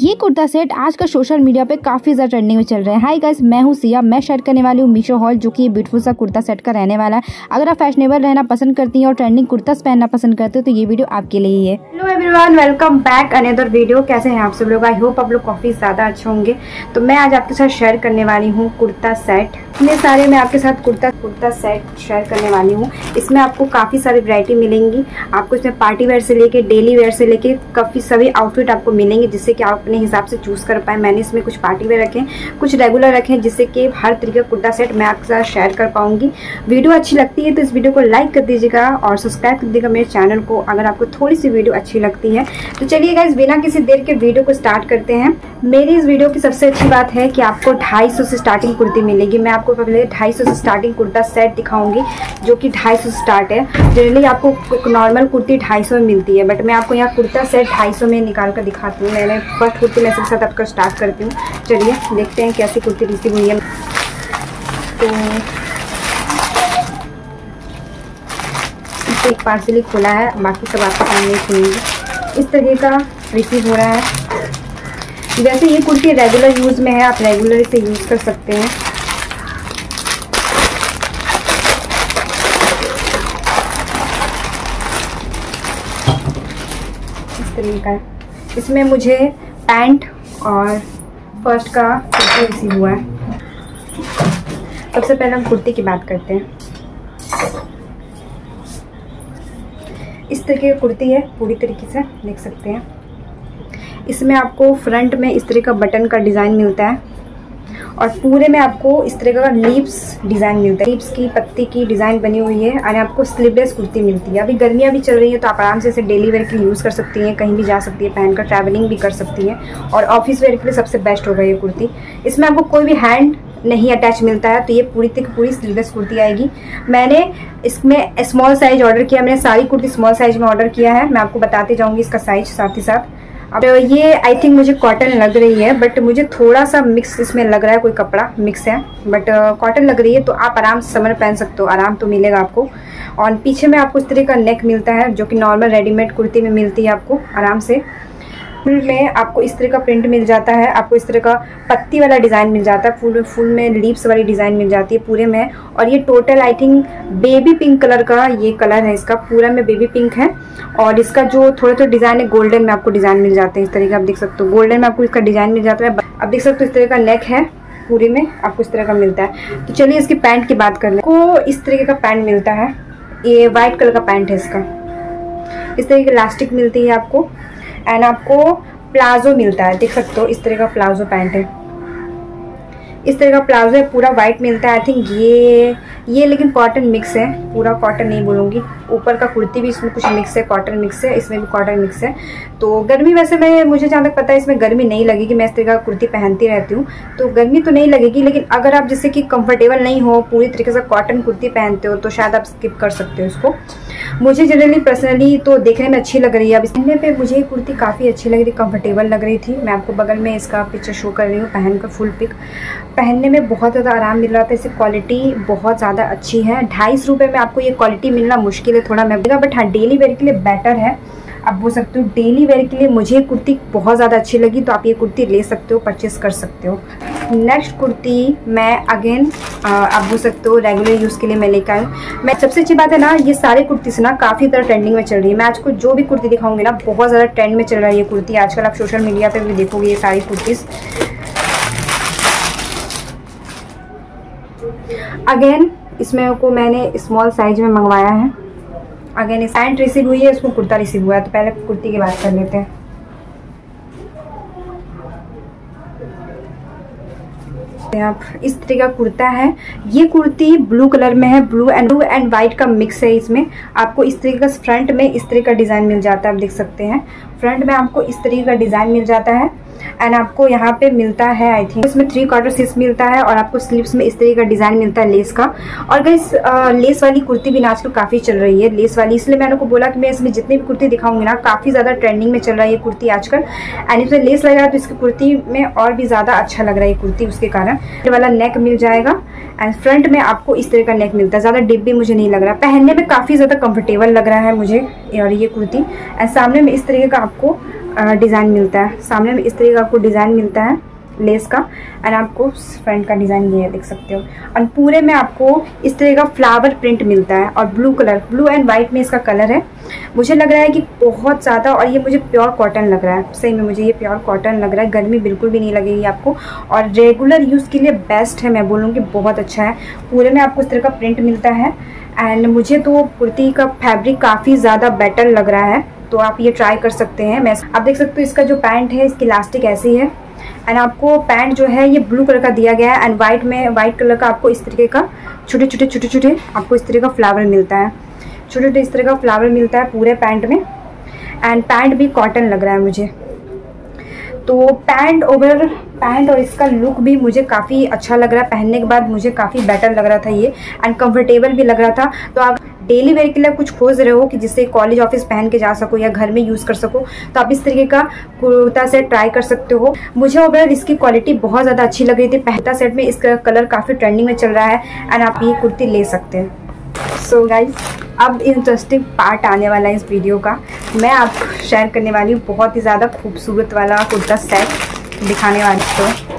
ये कुर्ता सेट आज का सोशल मीडिया पे काफी ज्यादा ट्रेंडिंग में चल रहा है। हाय गाइस, मैं हूँ सिया, मैं शेयर करने वाली हूँ मीशो हॉल, जो कि ब्यूटीफुल सा कुर्ता सेट का रहने वाला है। अगर आप फैशनेबल रहना पसंद करती हैं और ट्रेंडिंग कुर्ता पहनना पसंद करते हो तो ये वीडियो आपके लिए ही है। Hello everyone, welcome back another video. कैसे हैं आप सब लोग? आई होप आप लोग काफी ज्यादा अच्छे होंगे। तो मैं आज आपके साथ शेयर करने वाली हूँ कुर्ता सेट। इतने सारे मैं आपके साथ कुर्ता सेट शेयर करने वाली हूँ। इसमें आपको काफी सारी वैरायटी मिलेंगी। आपको इसमें पार्टी वेयर से लेके डेली वेयर से लेके काफी सभी आउटफिट आपको मिलेंगे, जिससे कि आप अपने हिसाब से चूज कर पाए। मैंने इसमें कुछ पार्टी वेयर रखे, कुछ रेगुलर रखे, जिससे कि हर तरीके का कुर्ता सेट मैं आपके साथ शेयर कर पाऊंगी। वीडियो अच्छी लगती है तो इस वीडियो को लाइक कर दीजिएगा और सब्सक्राइब कर दीजिएगा मेरे चैनल को, अगर आपको थोड़ी सी वीडियो अच्छी लगती है। तो चलिए गाइस, बिना किसी देर के वीडियो को स्टार्ट करते हैं। मेरी इस वीडियो की सबसे अच्छी बात है कि आपको 250 से स्टार्टिंग कुर्ती मिलेगी। मैं आपको पहले 250 से स्टार्टिंग कुर्ता सेट दिखाऊंगी, जो कि 250 स्टार्ट है। जनरली आपको नॉर्मल कुर्ती 250 में मिलती है, बट मैं आपको यहाँ कुर्ता सेट 250 में निकाल कर दिखाती हूँ। मैंने फर्स्ट कुर्ती मैं इसके साथ आपका स्टार्ट करती हूँ। चलिए देखते हैं कैसी कुर्ती रिसीव हुई है। तो एक पार्सल ही खुला है, बाकी सब आपके सामने खुलेंगे। इस तरीके का रिसीव हो रहा है। वैसे ये कुर्ती रेगुलर यूज़ में है, आप रेगुलर इसे यूज़ कर सकते हैं। इस तरीके का है। इसमें मुझे पैंट और फर्स्ट का कुर्ती रिसीव हुआ है। सबसे पहले हम कुर्ती की बात करते हैं। इस तरीके की कुर्ती है, पूरी तरीके से देख सकते हैं। इसमें आपको फ्रंट में इस तरह का बटन का डिज़ाइन मिलता है और पूरे में आपको इस तरह का लीव्स डिज़ाइन मिलता है। लीव्स की पत्ती की डिज़ाइन बनी हुई है और आपको स्लीवलेस कुर्ती मिलती है। अभी गर्मियाँ भी चल रही हैं तो आप आराम से इसे डेली वेयर के लिए यूज़ कर सकती हैं, कहीं भी जा सकती है पहनकर, ट्रैवलिंग भी कर सकती है और ऑफिस वेयर के लिए सबसे बेस्ट होगा ये कुर्ती। इसमें आपको कोई भी हैंड नहीं अटैच मिलता है, तो ये पूरी तक पूरी स्लीवलेस कुर्ती आएगी। मैंने इसमें स्मॉल साइज ऑर्डर किया, मैंने सारी कुर्ती स्मॉल साइज में ऑर्डर किया है। मैं आपको बताते जाऊंगी इसका साइज साथ ही साथ। अब ये आई थिंक मुझे कॉटन लग रही है, बट मुझे थोड़ा सा मिक्स इसमें लग रहा है, कोई कपड़ा मिक्स है, बट कॉटन लग रही है। तो आप आराम से समर पहन सकते हो, आराम तो मिलेगा आपको। और पीछे में आपको इस तरह का नेक मिलता है, जो कि नॉर्मल रेडीमेड कुर्ती में मिलती है आपको आराम से। फुल में आपको इस तरह का प्रिंट मिल जाता है, आपको इस तरह का पत्ती वाला डिज़ाइन मिल जाता है, फुल में लीव्स वाली डिज़ाइन मिल जाती है पूरे में। और ये total I think baby pink colour का ये कलर है, इसका पूरा में बेबी पिंक है। और इसका जो थोड़ा डिज़ाइन है, गोल्डन में आपको डिज़ाइन मिल जाते हैं। इस तरह का आप देख सकते हो, गोल्डन में आपको इसका डिज़ाइन मिल जाता है। आप देख सकते हो इस तरह का नेक है, पूरे में आपको इस तरह का मिलता है। तो चलिए इसकी पैंट की बात कर लें। आपको इस तरीके का पैंट मिलता है, ये वाइट कलर का पैंट है इसका। इस तरीके की इलास्टिक मिलती है आपको एंड आपको प्लाजो मिलता है, देख सकते हो इस तरह का प्लाजो पैंट है। इस तरह का प्लाजो है, पूरा वाइट मिलता है। आई थिंक ये लेकिन कॉटन मिक्स है, पूरा कॉटन नहीं बोलूँगी। ऊपर का कुर्ती भी इसमें कुछ मिक्स है, कॉटन मिक्स है, इसमें भी कॉटन मिक्स है। तो गर्मी वैसे मैं मुझे जहाँ तक पता है इसमें गर्मी नहीं लगेगी। मैं इस तरह का कुर्ती पहनती रहती हूँ तो गर्मी तो नहीं लगेगी, लेकिन अगर आप जैसे कि कंफर्टेबल नहीं हो, पूरी तरीके से कॉटन कुर्ती पहनते हो तो शायद आप स्किप कर सकते हो इसको। मुझे जनरली पर्सनली तो देखने में अच्छी लग रही है। अब पहनने पे मुझे ये कुर्ती काफ़ी अच्छी लग रही, कंफर्टेबल लग रही थी। मैं आपको बगल में इसका पिक्चर शो कर रही हूँ पहनकर। फुल पिक पहनने में बहुत ज़्यादा आराम मिल रहा था। इसकी क्वालिटी बहुत ज़्यादा अच्छी है। 250 रुपये में आपको ये क्वालिटी मिलना मुश्किल है, थोड़ा महंगा, बट हाँ डेली वेयर के लिए बेटर है। आप बोल सकते हो डेली वेयर के लिए मुझे कुर्ती बहुत ज़्यादा अच्छी लगी, तो आप ये कुर्ती ले सकते हो, परचेस कर सकते हो। नेक्स्ट कुर्ती मैं अगेन आप बोल सकते हो रेगुलर यूज़ के लिए मैं लेकर आई हूँ। मैं सबसे अच्छी बात है ना, ये सारे कुर्ती से ना काफ़ी ज़्यादा ट्रेंडिंग में चल रही है। मैं आज को जो भी कुर्ती दिखाऊंगी ना, बहुत ज़्यादा ट्रेंड में चल रहा है ये कुर्ती। आजकल आप सोशल मीडिया पर भी देखोगे ये सारी कुर्तीज़। अगेन इसमें को मैंने स्मॉल साइज में मंगवाया है। अगेन इस पैंट रिसीव हुई है, उसमें कुर्ता रिसीव हुआ है। तो पहले कुर्ती की बात कर लेते हैं। आप इस तरह का कुर्ता है, ये कुर्ती ब्लू कलर में है, ब्लू एंड वाइट का मिक्स है। इसमें आपको इस तरीके का फ्रंट में इस तरह का डिज़ाइन मिल जाता है, आप देख सकते हैं। फ्रंट में आपको इस तरीके का डिज़ाइन मिल जाता है एंड आपको यहाँ पे मिलता है आई थिंक इसमें 3/4 स्लीव्स मिलता है और आपको स्लीव्स में इस तरह का डिज़ाइन मिलता है लेस का। और गाइस लेस वाली कुर्ती भी आजकल काफ़ी चल रही है, लेस वाली। इसलिए मैंने आपको बोला कि मैं इसमें जितनी भी कुर्ती दिखाऊंगी ना, काफ़ी ज़्यादा ट्रेंडिंग में चल रहा है ये कुर्ती आजकल। एंड इसमें लेस लग रहा है तो इसकी कुर्ती में और भी ज़्यादा अच्छा लग रहा है ये कुर्ती, उसके कारण। ये वाला नेक मिल जाएगा एंड फ्रंट में आपको इस तरह का नेक मिलता है। ज़्यादा डिप भी मुझे नहीं लग रहा, पहनने में काफ़ी ज़्यादा कम्फर्टेबल लग रहा है मुझे और ये कुर्ती। एंड सामने में इस तरीके का आपको डिज़ाइन मिलता है, सामने में इस तरीके का आपको डिज़ाइन मिलता है लेस का, एंड आपको फ्रंट का डिज़ाइन ये देख सकते हो। एंड पूरे में आपको इस तरह का फ्लावर प्रिंट मिलता है और blue colour, blue and white में इसका कलर है। मुझे लग रहा है कि बहुत ज़्यादा, और ये मुझे प्योर कॉटन लग रहा है, सही में मुझे ये प्योर कॉटन लग रहा है, गर्मी बिल्कुल भी नहीं लगेगी आपको, और रेगुलर यूज़ के लिए बेस्ट है, मैं बोलूँगी बहुत अच्छा है। पूरे में आपको इस तरह का प्रिंट मिलता है, एंड मुझे तो कुर्ती का फैब्रिक काफ़ी ज़्यादा बेटर लग रहा है, तो आप ये ट्राई कर सकते हैं। मैं आप देख सकते हो इसका जो पैंट है इसकी इलास्टिक ऐसी है, एंड आपको पैंट जो है ये ब्लू कलर का दिया गया है, एंड वाइट में वाइट कलर का आपको इस तरीके का छोटे छोटे आपको इस तरीके का फ्लावर मिलता है, छोटे छोटे इस तरह का फ्लावर मिलता है पूरे पैंट में, एंड पैंट भी कॉटन लग रहा है मुझे। तो पैंट ओवर पैंट और इसका लुक भी मुझे काफ़ी अच्छा लग रहा है, पहनने के बाद मुझे काफ़ी बेटर लग रहा था ये, एंड कंफर्टेबल भी लग रहा था। तो आप डेली वेयर के लिए कुछ खोज रहे हो कि जिससे कॉलेज ऑफिस पहन के जा सको या घर में यूज़ कर सको, तो आप इस तरीके का कुर्ता सेट ट्राई कर सकते हो। मुझे ओवरऑल इसकी क्वालिटी बहुत ज़्यादा अच्छी लग रही थी, कुर्ता सेट में इसका कलर काफ़ी ट्रेंडिंग में चल रहा है, एंड आप ये कुर्ती ले सकते हैं। सो गाइज, अब इंटरेस्टिंग पार्ट आने वाला है इस वीडियो का, मैं आपको शेयर करने वाली हूँ बहुत ही ज़्यादा खूबसूरत वाला कुर्ता सेट दिखाने वाली हूँ।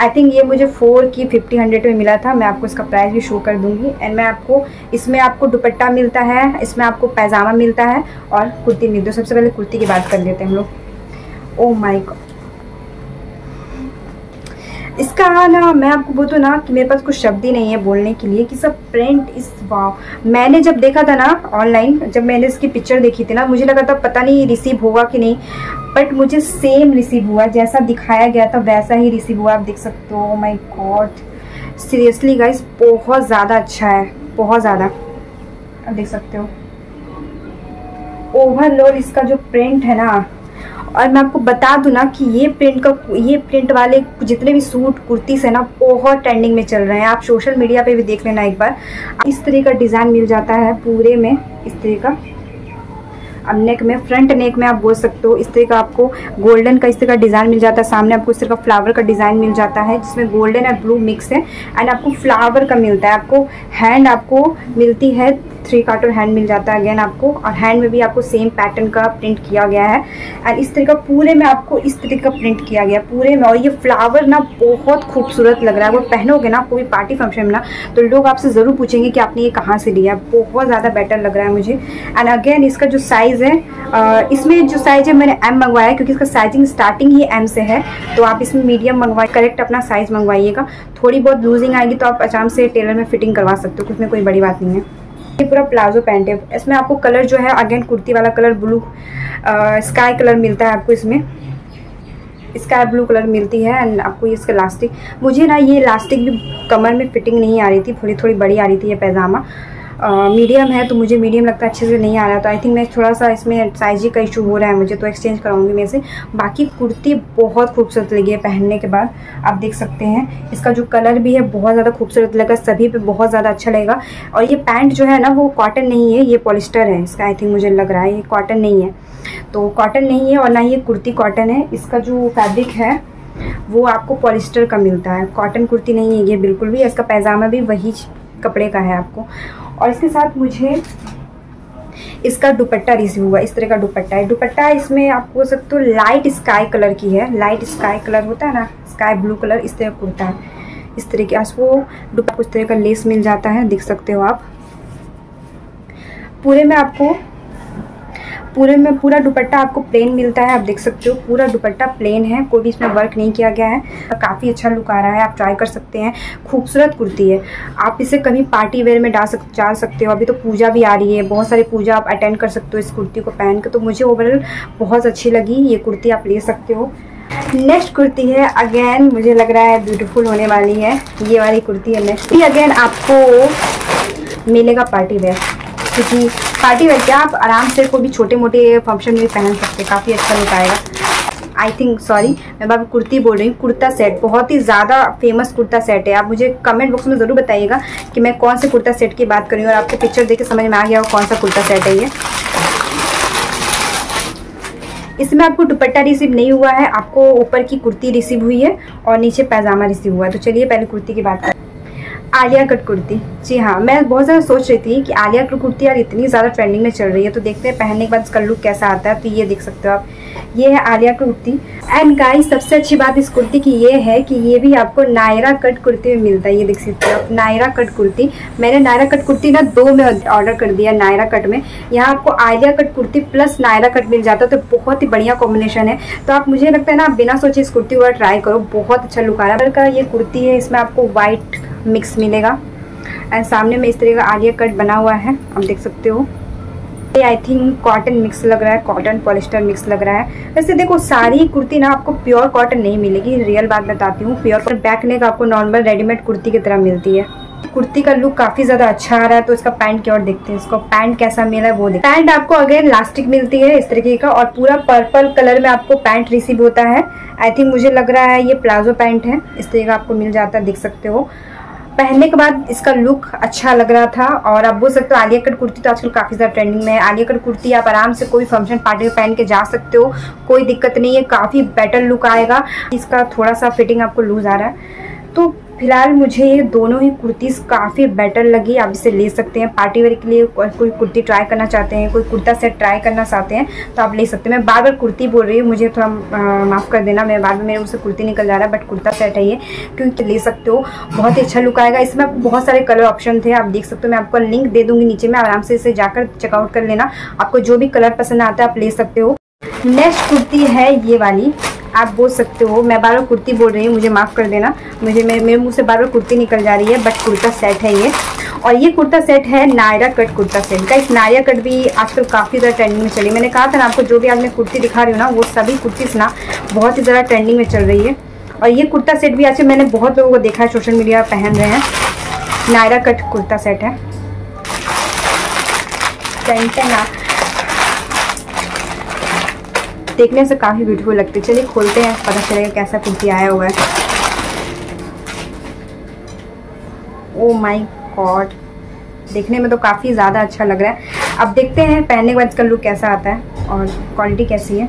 आई थिंक ये मुझे 450-500 में मिला था, मैं आपको इसका प्राइस भी शो कर दूंगी। एंड मैं आपको इसमें आपको दुपट्टा मिलता है, इसमें आपको पैजामा मिलता है और कुर्ती मिलती है। सबसे पहले कुर्ती की बात कर लेते हैं हम लोग। ओह माय गॉड, इसका ना मैं आपको बोलूँ ना कि मेरे पास कुछ शब्द ही नहीं है बोलने के लिए कि सब प्रिंट इस वाव। मैंने जब देखा था ना ऑनलाइन, जब मैंने इसकी पिक्चर देखी थी ना, मुझे लगा था पता नहीं रिसीव होगा कि नहीं, बट मुझे सेम रिसीव हुआ, जैसा दिखाया गया था वैसा ही रिसीव हुआ। आप देख सकते हो, माय गॉड, सीरियसली गाइस बहुत ज़्यादा अच्छा है, बहुत ज़्यादा। आप देख सकते हो ओवरलोड इसका जो प्रिंट है ना, और मैं आपको बता दूं ना कि ये प्रिंट वाले जितने भी सूट कुर्तीस है ना बहुत ट्रेंडिंग में चल रहे हैं। आप सोशल मीडिया पर भी देख लेना एक बार। इस तरह का डिज़ाइन मिल जाता है पूरे में, इस तरह का। अब नेक में, फ्रंट नेक में आप बोल सकते हो, इस तरह का आपको गोल्डन का इस तरह का डिज़ाइन मिल जाता है। सामने आपको इस तरह का फ्लावर का डिज़ाइन मिल जाता है जिसमें गोल्डन और ब्लू मिक्स है, एंड आपको फ्लावर का मिलता है। आपको हैंड आपको मिलती है, 3/4 हैंड मिल जाता है अगेन आपको, और हैंड में भी आपको सेम पैटर्न का प्रिंट किया गया है। एंड इस तरह का पूरे में आपको इस तरह का प्रिंट किया गया पूरे में, और ये फ्लावर ना बहुत खूबसूरत लग रहा है। अगर पहनोगे ना कोई पार्टी फंक्शन में ना, तो लोग आपसे ज़रूर पूछेंगे कि आपने ये कहाँ से लिया, बहुत ज़्यादा बेटर लग रहा है मुझे। एंड अगेन इसका जो साइज़ है, इसमें जो साइज़ है मैंने M मंगवाया है, क्योंकि इसका साइजिंग स्टार्टिंग ही M से है, तो आप इसमें मीडियम मंगवाए, करेक्ट अपना साइज़ मंगवाइएगा। थोड़ी बहुत लूजिंग आएगी तो आप आराम से टेलर में फिटिंग करवा सकते हो, किसमें कोई बड़ी बात नहीं है। ये पूरा प्लाजो पैंट है, इसमें आपको कलर जो है अगेन कुर्ती वाला कलर ब्लू स्काई कलर मिलता है, आपको इसमें स्काई ब्लू कलर मिलती है। एंड आपको ये इसका इलास्टिक, मुझे ना ये इलास्टिक भी कमर में फिटिंग नहीं आ रही थी, थोड़ी बड़ी आ रही थी। ये पैजामा मीडियम है तो मुझे मीडियम लगता है, अच्छे से नहीं आ रहा, तो आई थिंक मैं थोड़ा सा इसमें साइज का इशू हो रहा है मुझे, तो एक्सचेंज कराऊंगी मैं इसे। बाकी कुर्ती बहुत खूबसूरत लगी है पहनने के बाद, आप देख सकते हैं। इसका जो कलर भी है बहुत ज़्यादा खूबसूरत लगा, सभी पे बहुत ज़्यादा अच्छा लगेगा। और ये पैंट जो है ना वो कॉटन नहीं है, ये पॉलिस्टर है इसका, आई थिंक मुझे लग रहा है ये कॉटन नहीं है, तो कॉटन नहीं है और ना ये कुर्ती कॉटन है। इसका जो फैब्रिक है वो आपको पॉलिस्टर का मिलता है, कॉटन कुर्ती नहीं है ये बिल्कुल भी। इसका पैजामा भी वही कपड़े का है आपको, और इसके साथ मुझे इसका दुपट्टा रिसीव हुआ। इस तरह का दुपट्टा है, दुपट्टा इसमें आप बोल सकते हो लाइट स्काई कलर की है, लाइट स्काई कलर होता है ना, स्काई ब्लू कलर। इस तरह कुर्ता है, इस तरह के आपको दुपट्टा, कुछ तरह का लेस मिल जाता है, देख सकते हो आप। पूरे में आपको पूरा दुपट्टा आपको प्लेन मिलता है, आप देख सकते हो पूरा दुपट्टा प्लेन है, कोई भी इसमें वर्क नहीं किया गया है। काफ़ी अच्छा लुक आ रहा है, आप ट्राई कर सकते हैं। खूबसूरत कुर्ती है, आप इसे कभी पार्टी वेयर में डाल सकते हो। अभी तो पूजा भी आ रही है, बहुत सारी पूजा आप अटेंड कर सकते हो इस कुर्ती को पहन के। तो मुझे ओवरऑल बहुत अच्छी लगी, ये कुर्ती आप ले सकते हो। नेक्स्ट कुर्ती है, अगेन मुझे लग रहा है ब्यूटीफुल होने वाली है ये वाली कुर्ती है। नेक्स्ट ये अगेन आपको मिलेगा पार्टी वेयर, क्योंकि पार्टी वेयर क्या आप आराम से कोई भी छोटे मोटे फंक्शन में भी पहन सकते हैं, काफ़ी अच्छा लुक आएगा। आई थिंक सॉरी मैं बाबा कुर्ती बोल रही हूँ, कुर्ता सेट बहुत ही ज़्यादा फेमस कुर्ता सेट है। आप मुझे कमेंट बॉक्स में ज़रूर बताइएगा कि मैं कौन से कुर्ता सेट की बात कर रही हूँ, और आपको पिक्चर देख के समझ में आ गया हो कौन सा कुर्ता सेट है ये। इसमें आपको दुपट्टा रिसीव नहीं हुआ है, आपको ऊपर की कुर्ती रिसीव हुई है और नीचे पैजामा रिसीव हुआ है। तो चलिए पहले कुर्ती की बात करें। आलिया कट कुर्ती। जी हाँ, मैं बहुत ज़्यादा सोच रही थी कि आलिया कट कुर्ती यार इतनी ज़्यादा ट्रेंडिंग में चल रही है, तो देखते हैं पहनने के बाद इसका लुक कैसा आता है। तो ये देख सकते हो आप, ये है Alia cut kurti. And guys, सबसे अच्छी बात इस कुर्ती की ये है कि ये भी आपको नायरा कट कुर्ती में मिलता है। ये देख सकते हो आप, नायरा कट कुर्ती। मैंने नायरा कट कुर्ती ना 2 में ऑर्डर कर दिया, नायरा कट में। यहाँ आपको Alia cut kurti plus Naira cut मिल जाता है, तो बहुत ही बढ़िया कॉम्बिनेशन है। तो आप, मुझे लगता है ना, आप बिना सोचे इस कुर्ती को ट्राई करो, बहुत अच्छा लुक आ रहा है। कलर का ये कुर्ती है, इसमें आपको वाइट मिक्स मिलेगा एंड सामने में इस तरह का आलिया कट बना हुआ है, आप देख सकते हो। ये आई थिंक कॉटन मिक्स लग रहा है, कॉटन पॉलिस्टर मिक्स लग रहा है। वैसे देखो, सारी कुर्ती ना आपको प्योर कॉटन नहीं मिलेगी, रियल बात बताती हूँ। प्योर कॉटन बैक नेक आपको नॉर्मल रेडीमेड कुर्ती की तरह मिलती है। कुर्ती का लुक काफी ज्यादा अच्छा आ रहा है। तो इसका पैंट की ओर देखते हैं, इसको पैंट कैसा मिला है वो देखते हैं। पैंट आपको अगेन इलास्टिक मिलती है इस तरीके का, और पूरा पर्पल कलर में आपको पैंट रिसीव होता है। आई थिंक, मुझे लग रहा है ये प्लाजो पैंट है, इस तरीके का आपको मिल जाता है, देख सकते हो। पहनने के बाद इसका लुक अच्छा लग रहा था। और आप बोल सकते हो आलिया कट कुर्ती तो आजकल काफ़ी ज़्यादा ट्रेंडिंग में है। आलिया कट कुर्ती आप आराम से कोई फंक्शन पार्टी में पहन के जा सकते हो, कोई दिक्कत नहीं है, काफ़ी बेटर लुक आएगा। इसका थोड़ा सा फिटिंग आपको लूज आ रहा है। तो फिलहाल मुझे ये दोनों ही कुर्तीज़ काफ़ी बेटर लगी, आप इसे ले सकते हैं। पार्टी वेयर के लिए कोई कुर्ती ट्राई करना चाहते हैं, कोई कुर्ता सेट ट्राई करना चाहते हैं, तो आप ले सकते हैं। मैं बार बार कुर्ती बोल रही हूँ, मुझे थोड़ा माफ़ कर देना, मैं बार बार मेरे मुझसे कुर्ती निकल जा रहा है, बट कुर्ता सेट है ये, क्योंकि ले सकते हो, बहुत ही अच्छा लुक आएगा। इसमें आपको बहुत सारे कलर ऑप्शन थे, आप देख सकते हो। मैं आपको लिंक दे दूँगी नीचे में, आराम से इसे जाकर चेकआउट कर लेना। आपको जो भी कलर पसंद आता है आप ले सकते हो। नेक्स्ट कुर्ती है ये वाली, आप बोल सकते हो। मैं बार बार कुर्ती बोल रही हूँ, मुझे माफ़ कर देना, मुझे मेरे मुँह से बार बार कुर्ती निकल जा रही है, बट कुर्ता सेट है ये। और ये कुर्ता सेट है नायरा कट कुर्ता सेट का। इस नायरा कट भी आजकल काफ़ी ज़्यादा ट्रेंडिंग में चली। मैंने कहा था ना आपको, जो भी आज मैं कुर्ती दिखा रही हूँ ना, वो सभी कुर्तीज़ ना बहुत ही ज़्यादा ट्रेंडिंग में चल रही है। और ये कुर्ता सेट भी आजकल मैंने बहुत लोगों को देखा है सोशल मीडिया पर पहन रहे हैं। नायरा कट कुर्ता सेट है। देखने से काफ़ी ब्यूटीफुल लगती है। चलिए खोलते हैं, पता चलेगा कैसा कुर्ती आया हुआ है। ओ माय गॉड, देखने में तो काफ़ी ज़्यादा अच्छा लग रहा है। अब देखते हैं पहनने के बाद इसका लुक कैसा आता है और क्वालिटी कैसी है।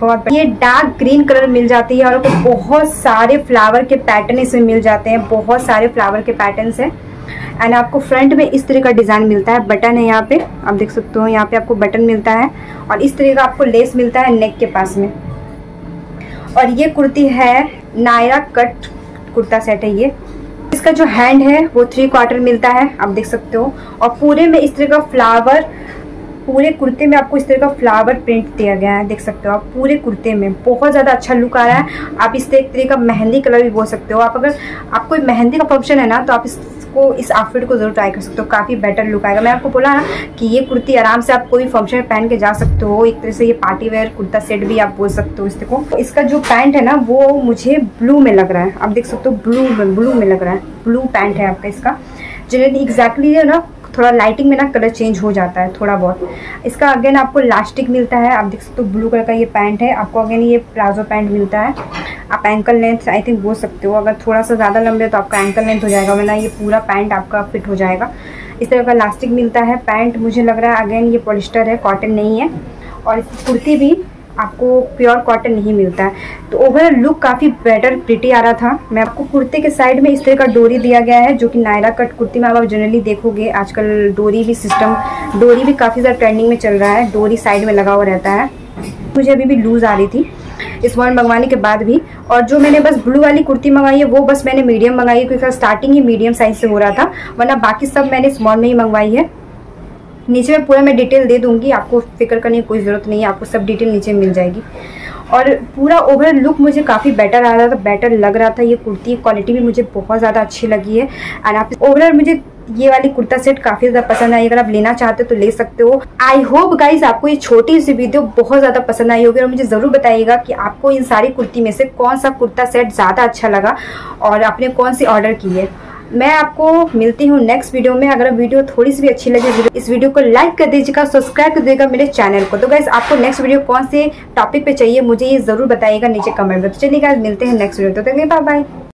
बहुत, ये डार्क ग्रीन कलर मिल जाती है और बहुत सारे फ्लावर के पैटर्न इसमें मिल जाते हैं। बहुत सारे फ्लावर के पैटर्न्स हैं एंड आपको फ्रंट में इस तरह का डिज़ाइन मिलता है। बटन है यहाँ पे, आप देख सकते हो, यहाँ पे आपको बटन मिलता है और इस तरह का आपको लेस मिलता है नेक के पास में। और ये कुर्ती है नायरा कट कुर्ता सेट है ये। इसका जो हैंड है वो 3/4 मिलता है, आप देख सकते हो। और पूरे में इस तरह का फ्लावर, पूरे कुर्ते में आपको इस तरह का फ्लावर प्रिंट दिया गया है, देख सकते हो आप। पूरे कुर्ते में बहुत ज़्यादा अच्छा लुक आ रहा है। आप इस तरह का मेहंदी कलर भी बोल सकते हो। आप अगर आपको मेहंदी का फंक्शन है ना, तो आप इस आउटफिट को जरूर ट्राई कर सकते हो, काफ़ी बेटर लुक आएगा। मैं आपको बोला ना कि ये कुर्ती आराम से आप कोई फंक्शन में पहन के जा सकते हो। एक तरह से ये पार्टी वेयर कुर्ता सेट भी आप बोल सकते हो इसको। इसका जो पैंट है ना, वो मुझे ब्लू में लग रहा है, आप देख सकते हो, ब्लू में लग रहा है। ब्लू पैंट है आपका इसका, जनरली एग्जैक्टली ना थोड़ा लाइटिंग में ना कलर चेंज हो जाता है थोड़ा बहुत। इसका अगेन आपको इलास्टिक मिलता है, आप देख सकते हो। ब्लू कलर का ये पैंट है, आपको अगेन ये प्लाजो पैंट मिलता है। आप एंकल लेंथ आई थिंक बोल सकते हो, अगर थोड़ा सा ज़्यादा लंबे तो आपका एंकल लेंथ हो जाएगा, वरना ये पूरा पैंट आपका फिट हो जाएगा। इस तरह का इलास्टिक मिलता है। पैंट मुझे लग रहा है अगेन ये पॉलिस्टर है, कॉटन नहीं है। और कुर्ती भी आपको प्योर कॉटन नहीं मिलता है। तो ओवरऑल लुक काफ़ी बेटर प्रिटी आ रहा था। मैं आपको कुर्ते के साइड में इस तरह का डोरी दिया गया है, जो कि नायरा कट कुर्ती में आप जनरली देखोगे। आजकल डोरी भी काफ़ी ज़्यादा ट्रेंडिंग में चल रहा है। डोरी साइड में लगा हुआ रहता है। मुझे अभी भी लूज़ आ रही थी इस वन मंगवाने के बाद भी। और जो मैंने बस ब्लू वाली कुर्ती मंगाई है, वो बस मैंने मीडियम मंगाई है, क्योंकि स्टार्टिंग ही मीडियम साइज़ से हो रहा था, वरना बाकी सब मैंने स्मॉल में ही मंगवाई है। नीचे में पूरा मैं डिटेल दे दूंगी, आपको फिक्र करने की कोई ज़रूरत नहीं है, आपको सब डिटेल नीचे मिल जाएगी। और पूरा ओवरऑल लुक मुझे काफ़ी बेटर आ रहा था, बेटर लग रहा था। ये कुर्ती क्वालिटी भी मुझे बहुत ज़्यादा अच्छी लगी है। एंड आप ओवरऑल, मुझे ये वाली कुर्ता सेट काफ़ी ज़्यादा पसंद आई। अगर आप लेना चाहते हो तो ले सकते हो। आई होप गाइज आपको ये छोटी सी वीडियो बहुत ज़्यादा पसंद आई होगी, और मुझे ज़रूर बताइएगा कि आपको इन सारी कुर्ती में से कौन सा कुर्ता सेट ज़्यादा अच्छा लगा और आपने कौन सी ऑर्डर की है। मैं आपको मिलती हूँ नेक्स्ट वीडियो में। अगर वीडियो थोड़ी सी भी अच्छी लगे, इस वीडियो को लाइक कर दीजिएगा, सब्सक्राइब कर दीजिएगा मेरे चैनल को। तो गाइस, आपको नेक्स्ट वीडियो कौन से टॉपिक पे चाहिए, मुझे ये जरूर बताइएगा नीचे कमेंट में। तो चलिए गाइस, मिलते हैं नेक्स्ट वीडियो। तो बाय बाय।